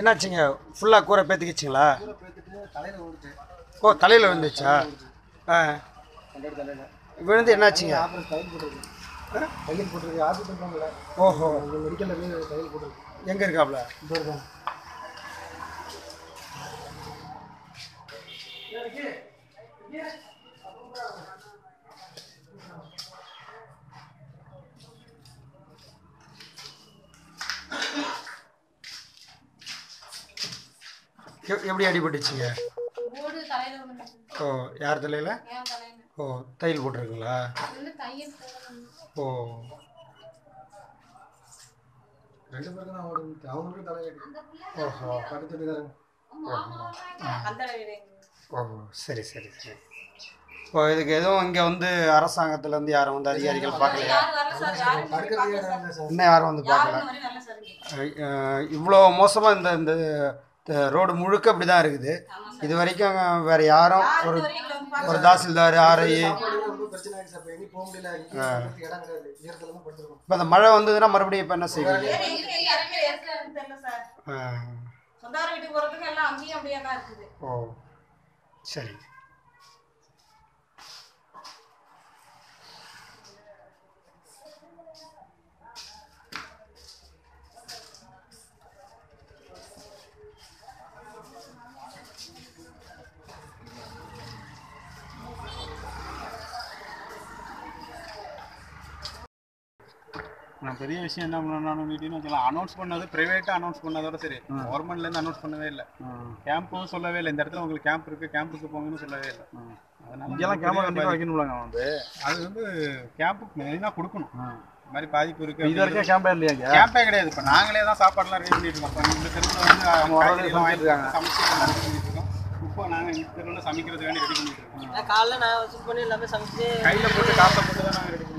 என்னாச்சுங்க? ஃபுல்லாக கூரை பேத்துக்கிச்சிங்களா? ஓ, தலையில் விழுந்துச்சா? ஆ, விழுந்து என்னாச்சுங்க? ஓஹோ, எங்கே இருக்காப்ல? எப்படி அடிபட்டுச்சுங்க? ஓ, யார் தலையில்? ஓ, தையல் போட்டிருக்குங்களா? ஓ, ரெண்டு பேருக்கு தான் ஓடுது. அவங்களுக்கு தலையில். ஓஹோ, படுத்துட்டு. ஓஹோ, சரி சரி சரி. இப்போ இதுக்கு எதுவும் இங்கே வந்து அரசாங்கத்துலேருந்து யாரும் வந்து அதிகாரிகள் பார்க்கலையா? இன்னும் யாரும் வந்து பார்க்கல. இவ்வளோ மோசமாக இந்த இந்த ரோடு முழுக்க அப்படி தான் இருக்குது. இது வரைக்கும் வேறு யாரும் ஒரு தாசில்தார் ஆர்ஐ இப்போ அந்த மழை வந்ததுன்னா மறுபடியும் இப்போ என்ன செய்வீங்க? ஓ, சரி. நான் பெரிய விஷயம் என்ன பண்ணணும் மீட்டிங்னு வச்சுக்கலாம். அனௌன்ஸ் பண்ணது ப்ரைவேட்டாக அனௌன்ஸ் பண்ணதோட சரி, கவர்மெண்ட்லேருந்து அனௌன்ஸ் பண்ணவே இல்லை. கேம்ப்பும் சொல்லவே இல்லை. இந்த இடத்துல உங்களுக்கு கேம்ப் இருக்குது, கேம்புக்கு போங்கன்னு சொல்லவே இல்லை. அதனால இதெல்லாம் கேமரா கண்டிப்பாக வைக்கணும்லாங்க. வந்து அது வந்து கேம்புக்கு மெயினாக கொடுக்கணும். இந்த மாதிரி பாதிப்பு இருக்குது. இது வரைக்கும் கேம்பே இல்லையா? கேம்பே கிடையாது. இப்போ நாங்களே தான் சாப்பாடுலாம் ரெடி பண்ணிட்டு இருக்கோம். இப்போ இந்த தெருவில் வந்து அவங்க வாங்கிட்டு இருக்காங்க, சமைச்சு இப்போ நாங்கள் இந்த தெருவில் சமைக்கிறது வேண்டி ரெடி பண்ணிட்டு இருக்கோம். காலைல நான் வசூல் பண்ணி எல்லாமே சமைச்சு கையில் போட்டு காசை போட்டு தான் நாங்கள் ரெடி பண்ணிட்டு இருக்கோம்.